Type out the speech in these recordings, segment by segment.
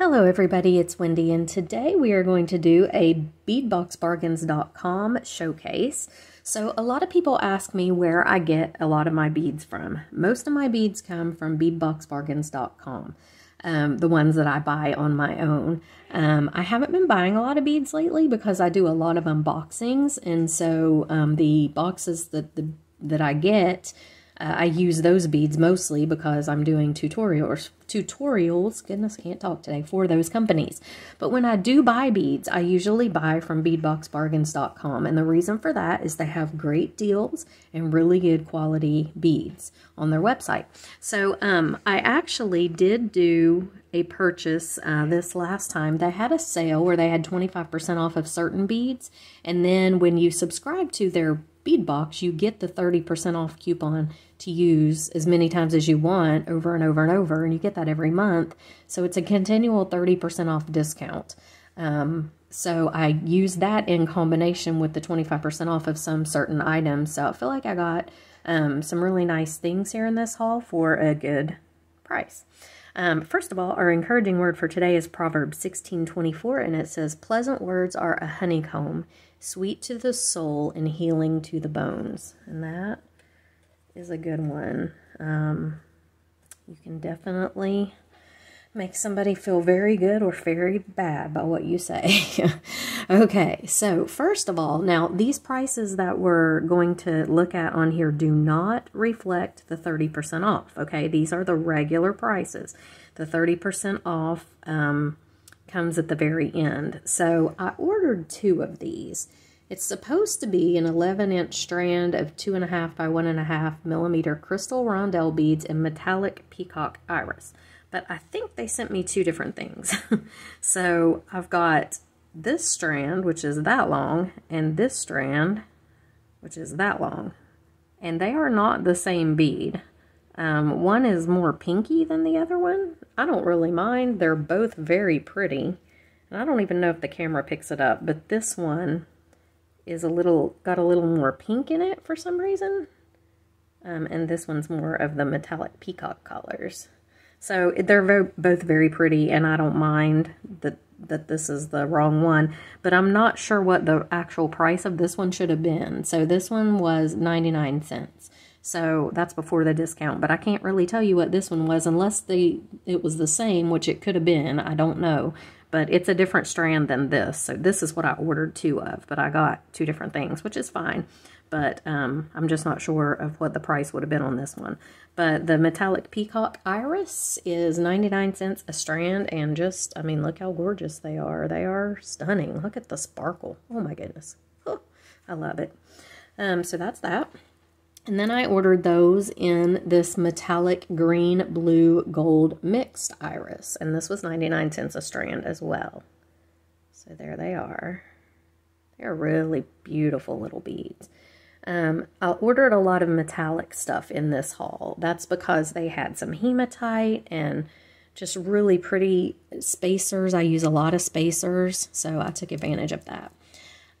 Hello everybody, it's Wendy, and today we are going to do a beadboxbargains.com showcase. So a lot of people ask me where I get a lot of my beads from. Most of my beads come from beadboxbargains.com, the ones that I buy on my own. I haven't been buying a lot of beads lately because I do a lot of unboxings, and so the boxes that I get, I use those beads mostly because I'm doing tutorials, goodness, I can't talk today, for those companies. But when I do buy beads, I usually buy from beadboxbargains.com, and the reason for that is they have great deals and really good quality beads on their website. So I actually did do a purchase this last time. They had a sale where they had 25% off of certain beads, and then when you subscribe to their bead box, you get the 30% off coupon to use as many times as you want over and over and over, and you get that every month. So it's a continual 30% off discount. So I used that in combination with the 25% off of some certain items. So I feel like I got some really nice things here in this haul for a good price. First of all, our encouraging word for today is Proverbs 16:24, and it says, "Pleasant words are a honeycomb, sweet to the soul and healing to the bones." And that is a good one. You can definitely make somebody feel very good or very bad by what you say. Okay, so first of all, now these prices that we're going to look at on here do not reflect the 30% off, okay? These are the regular prices. The 30% off comes at the very end. So I ordered two of these. It's supposed to be an 11-inch strand of 2.5 by 1.5 millimeter crystal rondelle beads and metallic peacock iris. But I think they sent me two different things. So I've got this strand, which is that long, and this strand, which is that long. And they are not the same bead. One is more pinky than the other one. I don't really mind. They're both very pretty. And I don't even know if the camera picks it up, but this one is got a little more pink in it for some reason. And this one's more of the metallic peacock colors. So they're both very pretty, and I don't mind that this is the wrong one, but I'm not sure what the actual price of this one should have been. So this one was 99 cents. So that's before the discount, but I can't really tell you what this one was unless it was the same, which it could have been, I don't know. But it's a different strand than this, so this is what I ordered two of, but I got two different things, which is fine. But I'm just not sure of what the price would have been on this one. But the metallic peacock iris is 99 cents a strand, and just, I mean, look how gorgeous they are. They are stunning. Look at the sparkle. Oh my goodness. Oh, I love it. So that's that. And then I ordered those in this metallic green, blue, gold mixed iris. And this was 99 cents a strand as well. So there they are. They're really beautiful little beads. I ordered a lot of metallic stuff in this haul. That's because they had some hematite and just really pretty spacers. I use a lot of spacers, so I took advantage of that.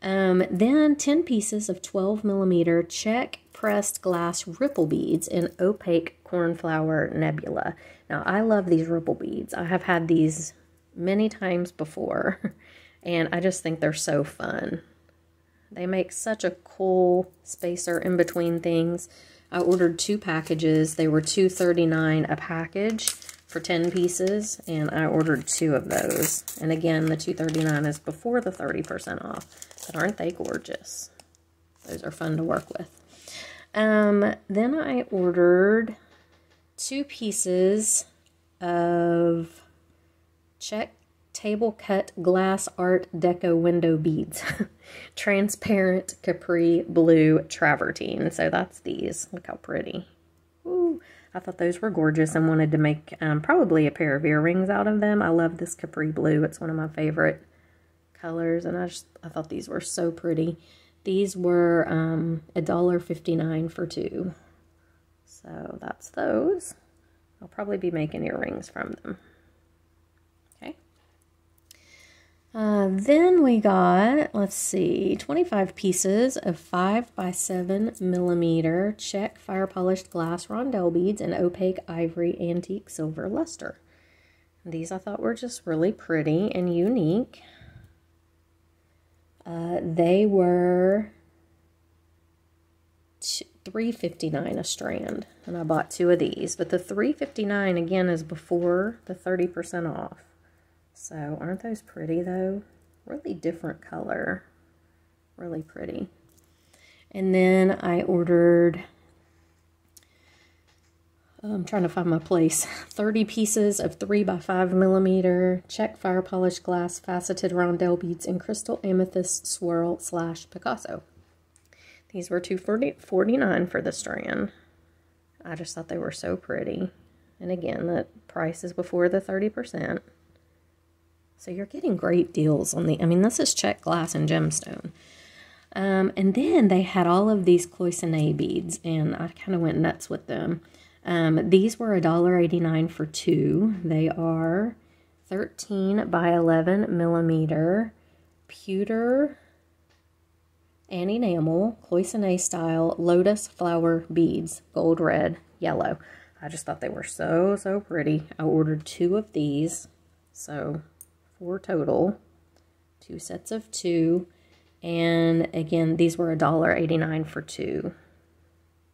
Then 10 pieces of 12 millimeter Czech pressed glass ripple beads in opaque cornflower nebula. Now, I love these ripple beads. I have had these many times before, and I just think they're so fun. They make such a cool spacer in between things. I ordered two packages. They were $2.39 a package for 10 pieces, and I ordered two of those. And again, the $2.39 is before the 30% off. But aren't they gorgeous? Those are fun to work with. Then I ordered two pieces of Czech table cut glass art deco window beads, transparent capri blue travertine. So that's these. Look how pretty. Ooh, I thought those were gorgeous and wanted to make probably a pair of earrings out of them. I love this capri blue. It's one of my favorite colors, and I thought these were so pretty. These were $1.59 for two. So that's those. I'll probably be making earrings from them. Then we got, let's see, 25 pieces of 5 by 7 millimeter Czech fire polished glass rondelle beads and opaque ivory antique silver luster. These I thought were just really pretty and unique. They were $3.59 a strand, and I bought two of these. But the $3.59 again is before the 30% off. So aren't those pretty though? Really different color, really pretty. And then I ordered, I'm trying to find my place, 30 pieces of 3 by 5 millimeter Czech fire polished glass faceted rondelle beads in crystal amethyst swirl / Picasso. These were $2.49 for the strand. I just thought they were so pretty. And again, the price is before the 30%. So you're getting great deals on the, I mean, this is Czech glass and gemstone. And then they had all of these cloisonné beads, and I kind of went nuts with them. These were $1.89 for two. They are 13 by 11 millimeter pewter and enamel cloisonné style lotus flower beads, gold, red, yellow. I just thought they were so pretty. I ordered two of these, so 4 total, 2 sets of 2. And again, these were $1.89 for 2.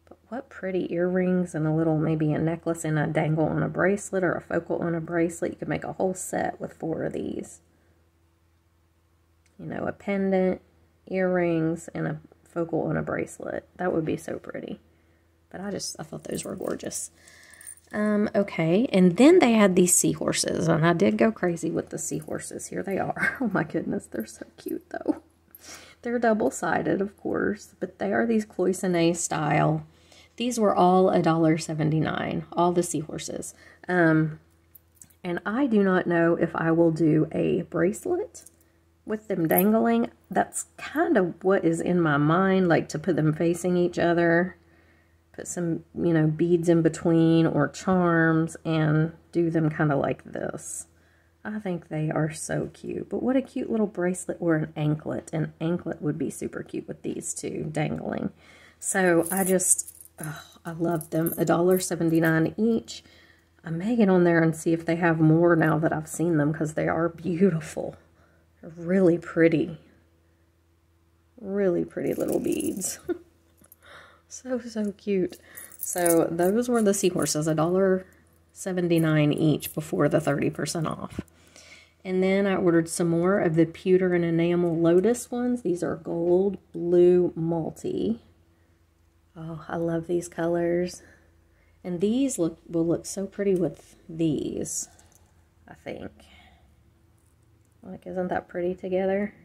But what pretty earrings, and a little, maybe a necklace and a dangle on a bracelet, or a focal on a bracelet. You could make a whole set with 4 of these. You know, a pendant, earrings, and a focal on a bracelet. That would be so pretty. But I thought those were gorgeous. Okay, and then they had these seahorses, and I did go crazy with the seahorses. Here they are. Oh my goodness, they're so cute though. They're double-sided, of course, but they are these cloisonné style. These were all $1.79, all the seahorses. And I do not know if I will do a bracelet with them dangling. That's kind of what is in my mind, like to put them facing each other. Put some, you know, beads in between, or charms, and do them kind of like this. I think they are so cute. But what a cute little bracelet, or an anklet. An anklet would be super cute with these two dangling. So I just, oh, I love them. $1.79 each. I may get on there and see if they have more now that I've seen them, because they are beautiful. They're really pretty. Really pretty little beads. So cute. So those were the seahorses, $1.79 each before the 30% off. And then I ordered some more of the pewter and enamel lotus ones. These are gold, blue, multi. Oh, I love these colors. And these will look so pretty with these, I think. Like, isn't that pretty together?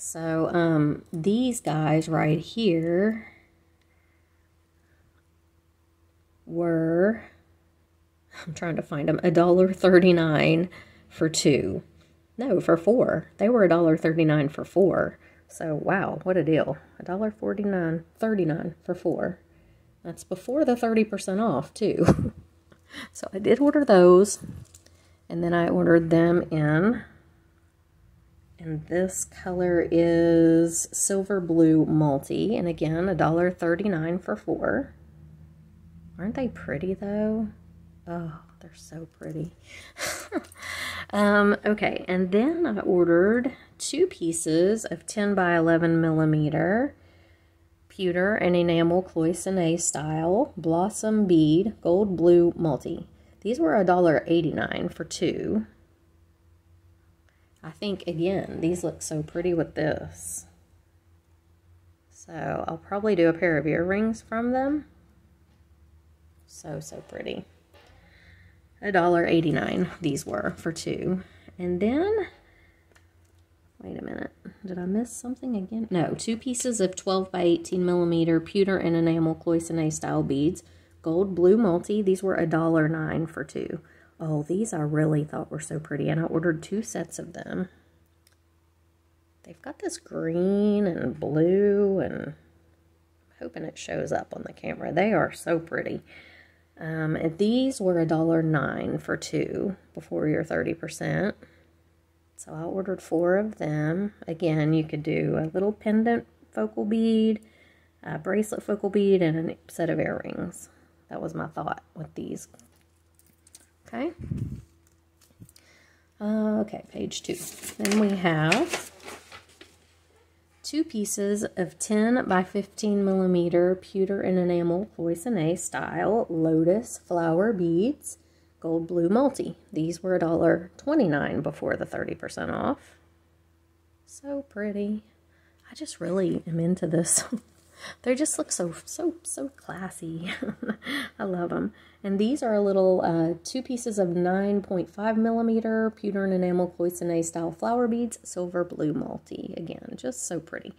So, these guys right here were, I'm trying to find them, $1.39 for 2. No, for 4. They were $1.39 for 4. So, wow, what a deal. $1.49, $39 for 4. That's before the 30% off, too. So, I did order those, and then I ordered them in. And this color is silver blue multi, and again, $1.39 for 4. Aren't they pretty though? Oh, they're so pretty. Okay, and then I ordered 2 pieces of 10 by 11 millimeter pewter and enamel cloisonné style blossom bead, gold blue multi. These were $1.89 for 2. I think, again, these look so pretty with this. So I'll probably do a pair of earrings from them. So pretty. $1.89 these were for 2. And then, wait a minute, did I miss something again? No, 2 pieces of 12 by 18 millimeter pewter and enamel cloisonné style beads, gold blue multi. These were $1.09 for 2. Oh, these I really thought were so pretty, and I ordered 2 sets of them. They've got this green and blue, and I'm hoping it shows up on the camera. They are so pretty. And these were $1.09 for 2 before your 30%. So I ordered 4 of them. Again, you could do a little pendant focal bead, a bracelet focal bead, and a set of earrings. That was my thought with these. Okay. Okay, page 2. Then we have 2 pieces of 10 by 15 millimeter pewter and enamel cloisonné style lotus flower beads, gold blue multi. These were $1.29 before the 30% off. So pretty. I just really am into this. They just look so classy. I love them. And these are little 2 pieces of 9.5 millimeter pewter and enamel cloisonné style flower beads, silver blue multi. Again, just so pretty.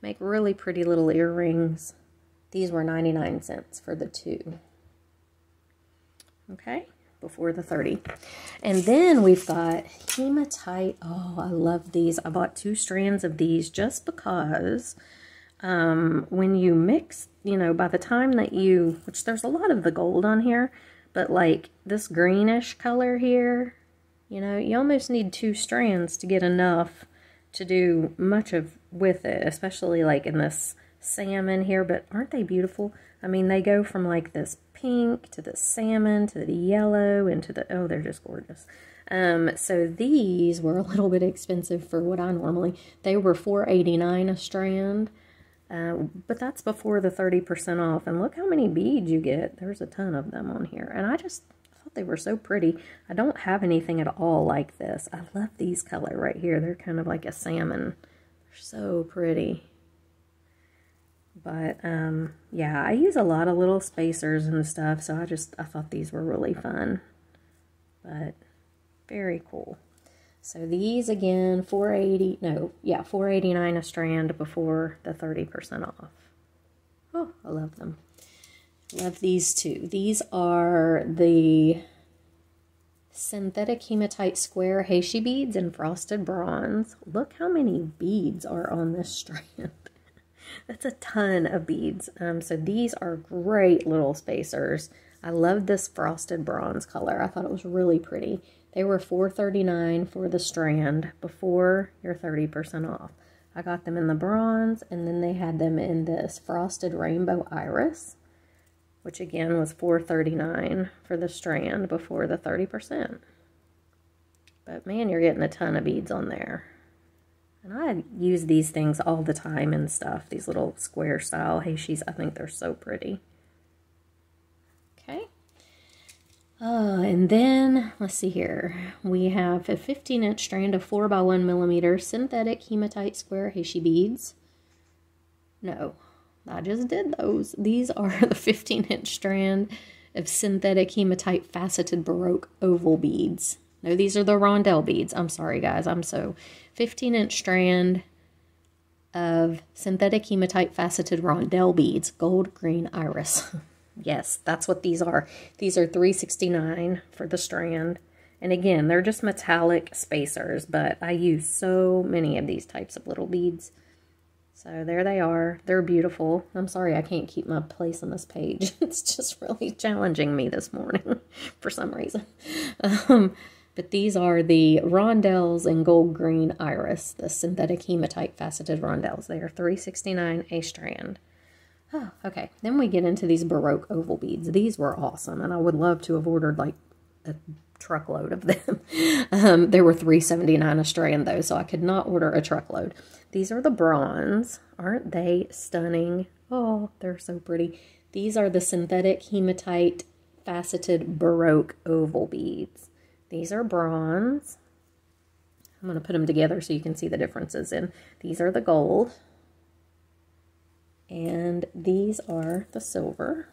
Make really pretty little earrings. These were 99 cents for the 2. Okay, before the 30. And then we've got hematite. Oh, I love these. I bought 2 strands of these just because when you mix, you know, by the time that you, which there's a lot of the gold on here, but like this greenish color here, you know, you almost need 2 strands to get enough to do much of with it, especially like in this salmon here. But aren't they beautiful? I mean, they go from like this pink to the salmon to the yellow and to the, oh, they're just gorgeous. So these were a little bit expensive for what I normally, they were $4.89 a strand. But that's before the 30% off, and look how many beads you get. There's a ton of them on here, and I just thought they were so pretty. I don't have anything at all like this. I love these color right here. They're kind of like a salmon. They're so pretty. But, yeah, I use a lot of little spacers and stuff, so I thought these were really fun. But, very cool. So these again, $4.89 a strand before the 30% off. Oh, I love them. Love these 2. These are the synthetic hematite square Heishi beads in frosted bronze. Look how many beads are on this strand. That's a ton of beads. So these are great little spacers. I love this frosted bronze color. I thought it was really pretty. They were $4.39 for the strand before your 30% off. I got them in the bronze, and then they had them in this frosted rainbow iris, which again was $4.39 for the strand before the 30%. But man, you're getting a ton of beads on there. And I use these things all the time and stuff, these little square style Heishis. I think they're so pretty. Okay. And then, let's see here, we have a 15-inch strand of 4x1mm synthetic hematite square Heishi beads. No, I just did those. These are the 15-inch strand of synthetic hematite faceted Baroque oval beads. No, these are the rondelle beads. I'm sorry, guys. 15-inch strand of synthetic hematite faceted rondelle beads, gold, green, iris. Yes, that's what these are. These are $3.69 for the strand. And again, they're just metallic spacers, but I use so many of these types of little beads. So there they are. They're beautiful. I'm sorry I can't keep my place on this page. It's just really challenging me this morning for some reason. But these are the rondelles in gold green iris, the synthetic hematite faceted rondelles. They are $3.69 a strand. Oh, okay, then we get into these Baroque oval beads. These were awesome, and I would love to have ordered like a truckload of them. They were $3.79 a strand though, so I could not order a truckload. These are the bronze. Aren't they stunning? Oh, they're so pretty. These are the synthetic hematite faceted Baroque oval beads. These are bronze. I'm going to put them together so you can see the differences. And these are the gold. And these are the silver.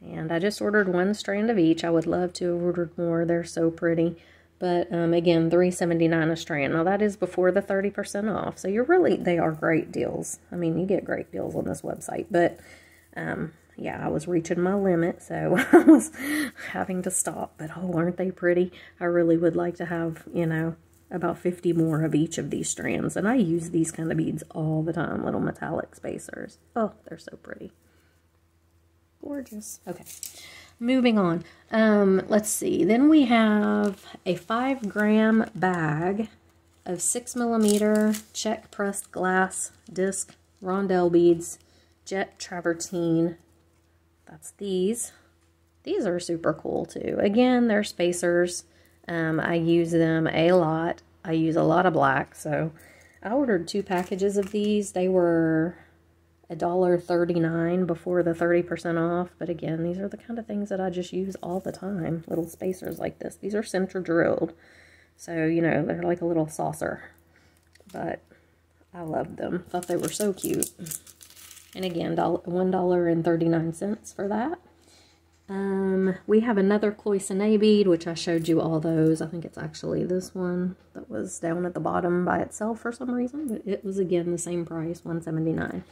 And I just ordered 1 strand of each. I would love to have ordered more. They're so pretty. But again, $3.79 a strand. Now that is before the 30% off. So they are great deals. I mean, you get great deals on this website. But yeah, I was reaching my limit, so I was having to stop. But oh, aren't they pretty? I really would like to have, you know, about 50 more of each of these strands. And I use these kind of beads all the time, little metallic spacers. Oh, they're so pretty. Gorgeous. Okay, moving on. Let's see. Then we have a 5-gram bag of 6mm Czech pressed glass disc rondelle beads, jet travertine. That's these. These are super cool too. Again, they're spacers. I use them a lot. I use a lot of black, so I ordered 2 packages of these. They were $1.39 before the 30% off, but again, these are the kind of things that I just use all the time, little spacers like this. These are center drilled, so, you know, they're like a little saucer, but I loved them. Thought they were so cute. And again, $1.39 for that. We have another cloisonné bead, which I showed you all those. I think it's actually this one that was down at the bottom by itself for some reason, but it was again the same price, $1.79.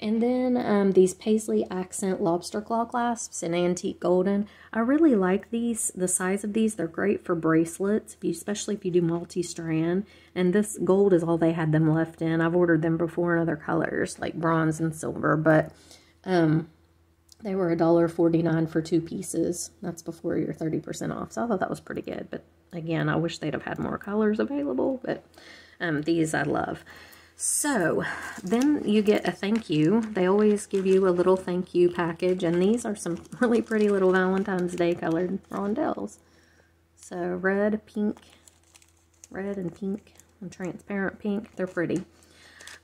And then these Paisley Accent Lobster Claw Clasps in Antique Golden. I really like these, the size of these. They're great for bracelets, if you, especially if you do multi-strand. And this gold is all they had them left in. I've ordered them before in other colors, like bronze and silver, but they were $1.49 for 2 pieces. That's before your 30% off, so I thought that was pretty good. But again, I wish they'd have had more colors available, but these I love. So then you get a thank you. They always give you a little thank you package, and these are some really pretty little Valentine's Day colored rondelles. So red, pink, red and pink, and transparent pink. They're pretty.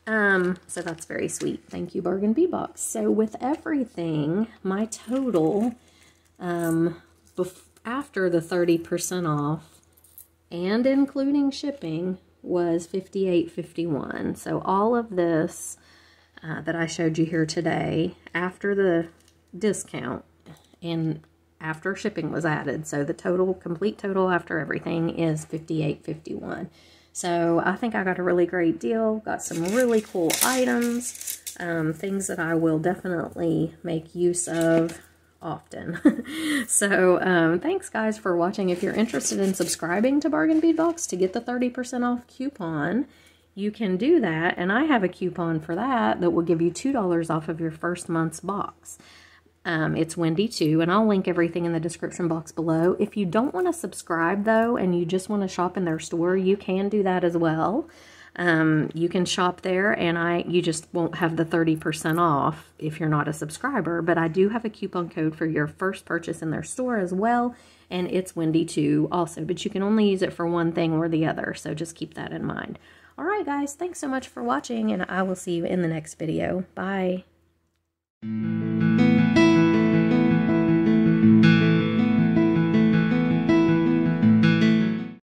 So that's very sweet. Thank you, Bargain Bead Box. So with everything, my total after the 30% off and including shipping was $58.51. So all of this that I showed you here today, after the discount and after shipping was added, so the total, complete total after everything is $58.51. So I think I got a really great deal, got some really cool items, things that I will definitely make use of often. So thanks guys for watching. If you're interested in subscribing to Bargain Bead Box to get the 30% off coupon, you can do that, and I have a coupon for that that will give you $2 off of your first month's box. It's Wendy2, and I'll link everything in the description box below. If you don't want to subscribe though and you just want to shop in their store, you can do that as well. You can shop there, and you just won't have the 30% off if you're not a subscriber, but I do have a coupon code for your first purchase in their store as well, and it's Wendy2 also, but you can only use it for one thing or the other, so just keep that in mind. All right, guys, thanks so much for watching, and I will see you in the next video. Bye.